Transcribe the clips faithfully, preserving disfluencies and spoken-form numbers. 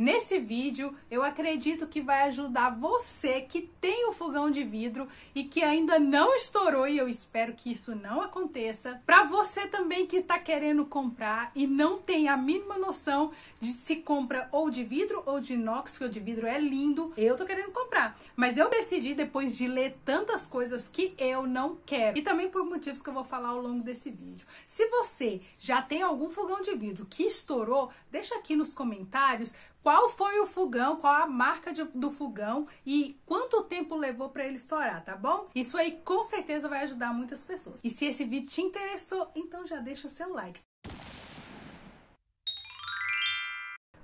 Nesse vídeo, eu acredito que vai ajudar você que tem o fogão de vidro e que ainda não estourou, e eu espero que isso não aconteça. Para você também que está querendo comprar e não tem a mínima noção de se compra ou de vidro ou de inox, que o de vidro é lindo, eu tô querendo comprar. Mas eu decidi, depois de ler tantas coisas que eu não quero, e também por motivos que eu vou falar ao longo desse vídeo. Se você já tem algum fogão de vidro que estourou, deixa aqui nos comentários qual foi o fogão, qual a marca de, do fogão e quanto tempo levou para ele estourar, tá bom? Isso aí com certeza vai ajudar muitas pessoas. E se esse vídeo te interessou, então já deixa o seu like.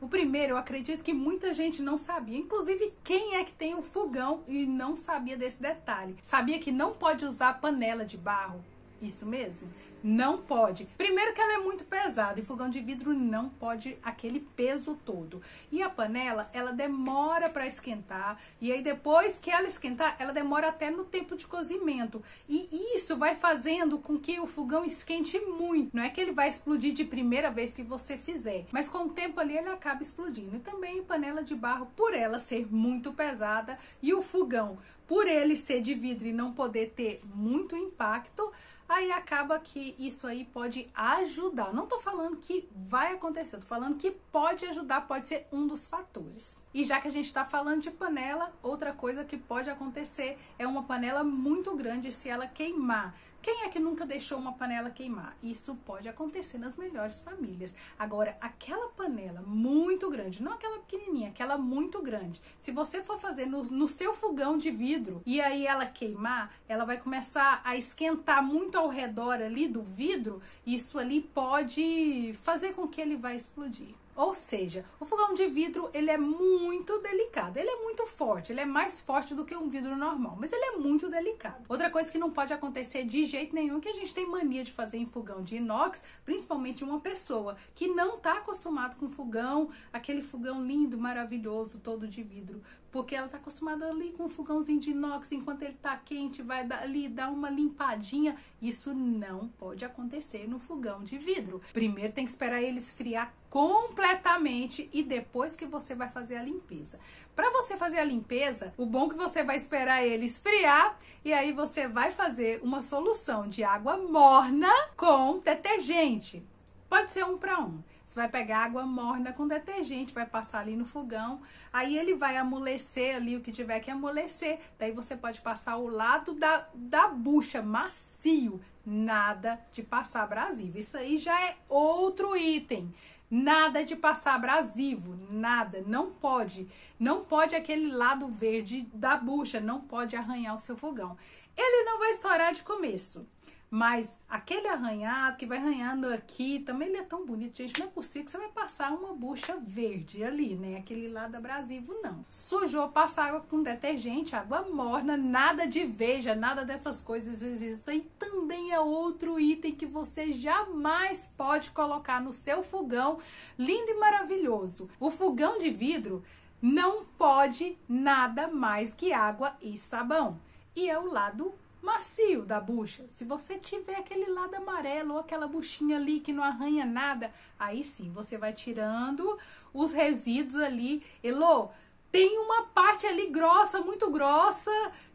O primeiro, eu acredito que muita gente não sabia, inclusive quem é que tem o fogão e não sabia desse detalhe. Sabia que não pode usar panela de barro? Isso mesmo, não pode. Primeiro que ela é muito pesada e fogão de vidro não pode aquele peso todo. E a panela, ela demora para esquentar, e aí depois que ela esquentar, ela demora até no tempo de cozimento. E isso vai fazendo com que o fogão esquente muito. Não é que ele vai explodir de primeira vez que você fizer, mas com o tempo ali ele acaba explodindo. E também panela de barro, por ela ser muito pesada e o fogão, por ele ser de vidro e não poder ter muito impacto, aí acaba que isso aí pode ajudar. Não tô falando que vai acontecer, eu tô falando que pode ajudar, pode ser um dos fatores. E já que a gente tá falando de panela, outra coisa que pode acontecer é uma panela muito grande se ela queimar. Quem é que nunca deixou uma panela queimar? Isso pode acontecer nas melhores famílias. Agora, aquela panela muito grande, não aquela pequenininha, aquela muito grande, se você for fazer no, no seu fogão de vidro e aí ela queimar, ela vai começar a esquentar muito ao redor ali do vidro, isso ali pode fazer com que ele vá explodir. Ou seja, o fogão de vidro, ele é muito delicado, ele é muito forte, ele é mais forte do que um vidro normal, mas ele é muito delicado. Outra coisa que não pode acontecer de jeito nenhum, que a gente tem mania de fazer em fogão de inox, principalmente uma pessoa que não está acostumada com fogão, aquele fogão lindo, maravilhoso, todo de vidro, porque ela está acostumada ali com um fogãozinho de inox, enquanto ele está quente, vai ali dar uma limpadinha. Isso não pode acontecer no fogão de vidro. Primeiro tem que esperar ele esfriar completamente e depois que você vai fazer a limpeza. Para você fazer a limpeza, o bom é que você vai esperar ele esfriar e aí você vai fazer uma solução de água morna com detergente. Pode ser um para um. Você vai pegar água morna com detergente, vai passar ali no fogão, aí ele vai amolecer ali o que tiver que amolecer, daí você pode passar o lado da, da bucha macio, nada de passar abrasivo. Isso aí já é outro item. Nada de passar abrasivo, nada, não pode. Não pode aquele lado verde da bucha, não pode arranhar o seu fogão. Ele não vai estourar de começo, mas aquele arranhado que vai arranhando aqui, também ele é tão bonito, gente, não é possível que você vai passar uma bucha verde ali, né? Aquele lado abrasivo, não. Sujou, passa água com detergente, água morna, nada de veja, nada dessas coisas. Isso aí também é outro item que você jamais pode colocar no seu fogão, lindo e maravilhoso. O fogão de vidro não pode nada mais que água e sabão. E é o lado macio da bucha. Se você tiver aquele lado amarelo ou aquela buchinha ali que não arranha nada, aí sim, você vai tirando os resíduos ali. Elô, tem uma parte ali grossa, muito grossa,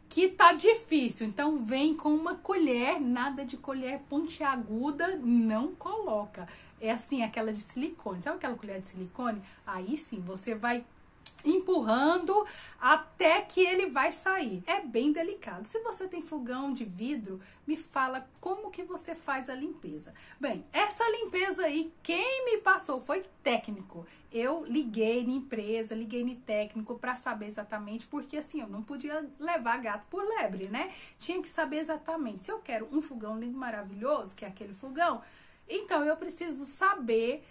que tá difícil, então vem com uma colher, nada de colher pontiaguda, não coloca. É assim, aquela de silicone, sabe aquela colher de silicone? Aí sim, você vai empurrando até que ele vai sair. É bem delicado. Se você tem fogão de vidro, me fala como que você faz a limpeza. Bem, essa limpeza aí, quem me passou foi técnico. Eu liguei na empresa, liguei no técnico para saber exatamente, porque assim, eu não podia levar gato por lebre, né? Tinha que saber exatamente. Se eu quero um fogão lindo, maravilhoso, que é aquele fogão, então eu preciso saber.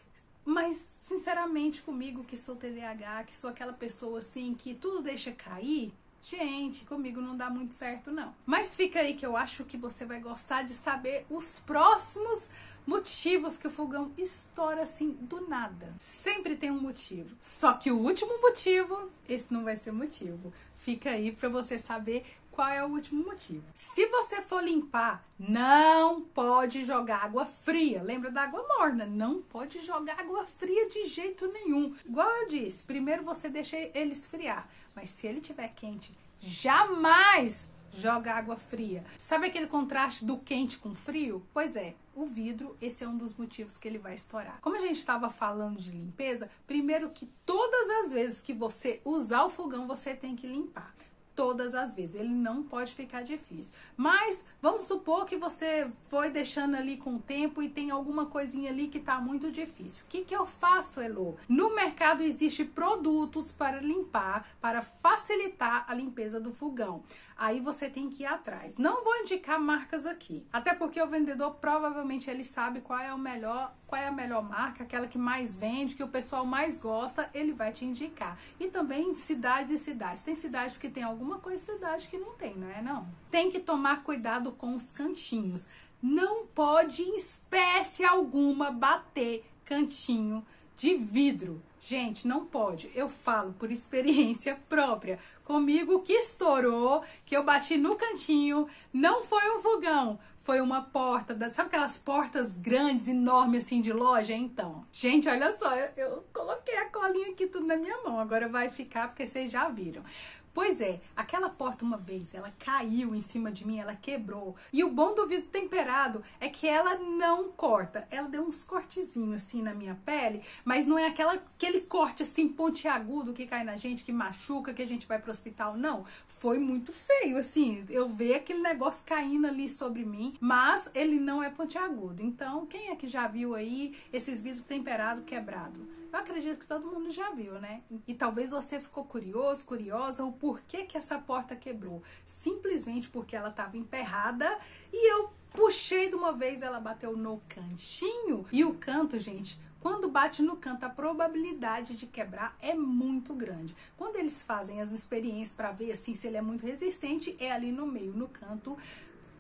Mas, sinceramente, comigo que sou T D A H, que sou aquela pessoa assim que tudo deixa cair, gente, comigo não dá muito certo, não. Mas fica aí que eu acho que você vai gostar de saber os próximos motivos que o fogão estoura assim do nada. Sempre tem um motivo. Só que o último motivo, esse não vai ser motivo. Fica aí para você saber qual é o último motivo. Se você for limpar, não pode jogar água fria. Lembra da água morna? Não pode jogar água fria de jeito nenhum. Igual eu disse, primeiro você deixa ele esfriar, mas se ele estiver quente, jamais joga água fria. Sabe aquele contraste do quente com frio? Pois é, o vidro, esse é um dos motivos que ele vai estourar. Como a gente estava falando de limpeza, primeiro que todas as vezes que você usar o fogão, você tem que limpar. Todas as vezes, ele não pode ficar difícil. Mas vamos supor que você foi deixando ali com o tempo e tem alguma coisinha ali que tá muito difícil. O que que eu faço, Elô? No mercado existe produtos para limpar, para facilitar a limpeza do fogão. Aí você tem que ir atrás. Não vou indicar marcas aqui, até porque o vendedor provavelmente ele sabe qual é o melhor, qual é a melhor marca, aquela que mais vende, que o pessoal mais gosta, ele vai te indicar. E também cidades e cidades. Tem cidades que tem alguma coisa, cidade que não tem, não é não? Tem que tomar cuidado com os cantinhos. Não pode, em espécie alguma, bater cantinho de vidro. Gente, não pode. Eu falo por experiência própria. Comigo que estourou, que eu bati no cantinho, não foi um fogão. Foi uma porta, da, sabe aquelas portas grandes, enormes assim de loja? Então, gente, olha só, eu, eu coloquei a colinha aqui tudo na minha mão, agora vai ficar porque vocês já viram. Pois é, aquela porta uma vez, ela caiu em cima de mim, ela quebrou. E o bom do vidro temperado é que ela não corta, ela deu uns cortezinhos assim na minha pele, mas não é aquela, aquele corte assim pontiagudo que cai na gente, que machuca, que a gente vai pro hospital, não. Foi muito feio, assim, eu vi aquele negócio caindo ali sobre mim. Mas ele não é pontiagudo. Então, quem é que já viu aí esses vidros temperados quebrados? Eu acredito que todo mundo já viu, né? E talvez você ficou curioso, curiosa, o porquê que essa porta quebrou. Simplesmente porque ela estava emperrada e eu puxei de uma vez, ela bateu no cantinho. E o canto, gente, quando bate no canto, a probabilidade de quebrar é muito grande. Quando eles fazem as experiências para ver assim, se ele é muito resistente, é ali no meio, no canto.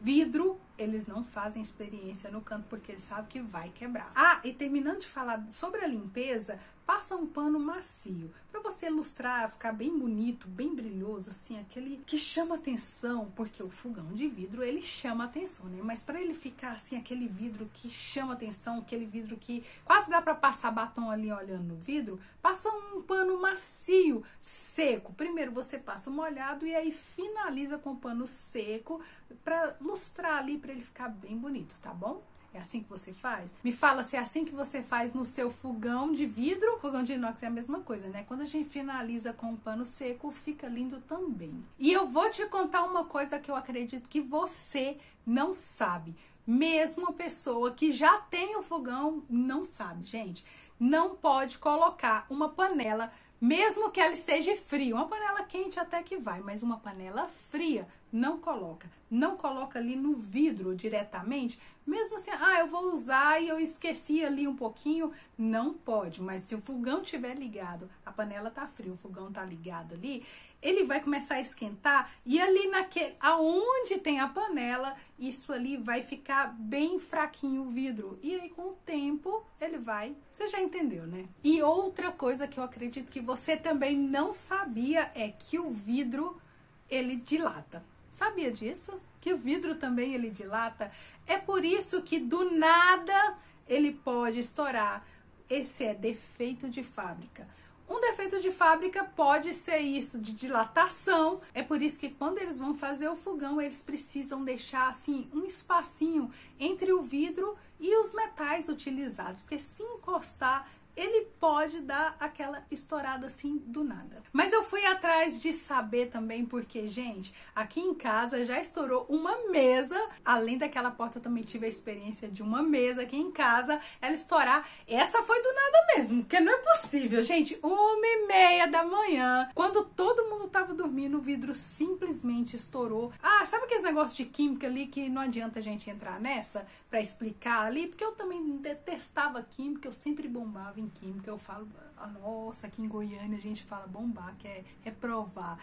Vidro, eles não fazem experiência no canto porque eles sabem que vai quebrar. Ah, e terminando de falar sobre a limpeza, passa um pano macio para você ilustrar, ficar bem bonito, bem brilhoso, assim, aquele que chama atenção, porque o fogão de vidro ele chama atenção, né? Mas para ele ficar assim, aquele vidro que chama atenção, aquele vidro que quase dá para passar batom ali olhando no vidro, passa um pano macio, seco. Primeiro você passa o molhado e aí finaliza com o pano seco para lustrar ali, para ele ficar bem bonito, tá bom? É assim que você faz? Me fala se é assim que você faz no seu fogão de vidro. Fogão de inox é a mesma coisa, né? Quando a gente finaliza com um pano seco, fica lindo também. E eu vou te contar uma coisa que eu acredito que você não sabe. Mesmo a pessoa que já tem o fogão não sabe, gente. Não pode colocar uma panela, mesmo que ela esteja fria. Uma panela quente até que vai, mas uma panela fria não coloca. Não coloca ali no vidro diretamente. Mesmo assim, ah, eu vou usar e eu esqueci ali um pouquinho, não pode. Mas se o fogão estiver ligado, a panela tá fria, o fogão tá ligado ali, ele vai começar a esquentar e ali naquele, aonde tem a panela, isso ali vai ficar bem fraquinho o vidro. E aí com o tempo ele vai, você já entendeu, né? E outra coisa que eu acredito que você também não sabia é que o vidro, ele dilata. Sabia disso? Que o vidro também ele dilata. É por isso que do nada ele pode estourar. Esse é defeito de fábrica. Um defeito de fábrica pode ser isso, de dilatação. É por isso que quando eles vão fazer o fogão, eles precisam deixar assim um espacinho entre o vidro e os metais utilizados, porque se encostar, ele pode dar aquela estourada assim do nada. Mas eu fui atrás de saber também porque, gente, aqui em casa já estourou uma mesa. Além daquela porta, eu também tive a experiência de uma mesa aqui em casa, ela estourar. Essa foi do nada mesmo, porque não é possível, gente. Uma e meia da manhã, quando todo mundo tava dormindo, o vidro simplesmente estourou. Ah, sabe aqueles negócios de química ali que não adianta a gente entrar nessa pra explicar ali? Porque eu também detestava química, eu sempre bombava em química, eu falo, ah, nossa, aqui em Goiânia a gente fala bombar, que é reprovar.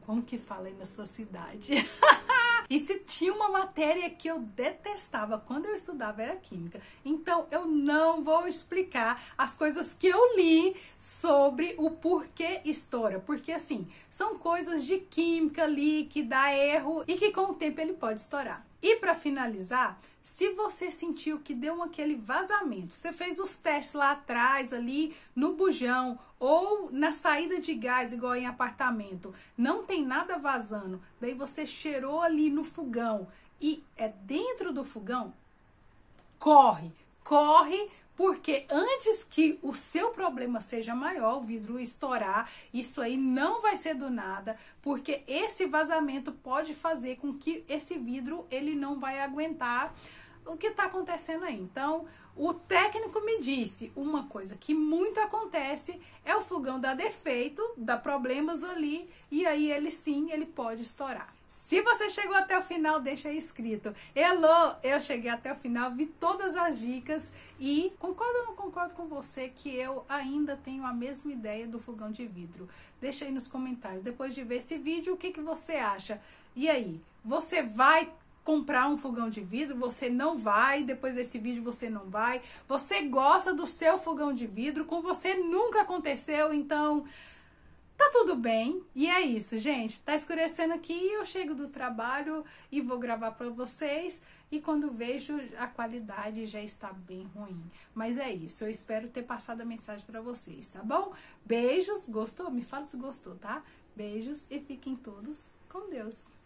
Como que fala aí na sua cidade? E se tinha uma matéria que eu detestava quando eu estudava era química. Então eu não vou explicar as coisas que eu li sobre o porquê história, porque assim, são coisas de química ali que dá erro e que com o tempo ele pode estourar. E para finalizar, se você sentiu que deu aquele vazamento, você fez os testes lá atrás, ali no bujão ou na saída de gás, igual em apartamento, não tem nada vazando, daí você cheirou ali no fogão e é dentro do fogão, corre, corre, porque antes que o seu problema seja maior, o vidro estourar, isso aí não vai ser do nada, porque esse vazamento pode fazer com que esse vidro ele não vai aguentar o que está acontecendo aí. Então, o técnico me disse, uma coisa que muito acontece é o fogão dar defeito, dá problemas ali, e aí ele sim, ele pode estourar. Se você chegou até o final, deixa aí escrito. Hello, eu cheguei até o final, vi todas as dicas e concordo ou não concordo com você que eu ainda tenho a mesma ideia do fogão de vidro. Deixa aí nos comentários, depois de ver esse vídeo, o que que você acha? E aí, você vai comprar um fogão de vidro? Você não vai, depois desse vídeo você não vai. Você gosta do seu fogão de vidro, com você nunca aconteceu, então... tá tudo bem, e é isso, gente. Tá escurecendo aqui, eu chego do trabalho e vou gravar pra vocês. E quando vejo, a qualidade já está bem ruim. Mas é isso, eu espero ter passado a mensagem pra vocês, tá bom? Beijos, gostou? Me fala se gostou, tá? Beijos e fiquem todos com Deus.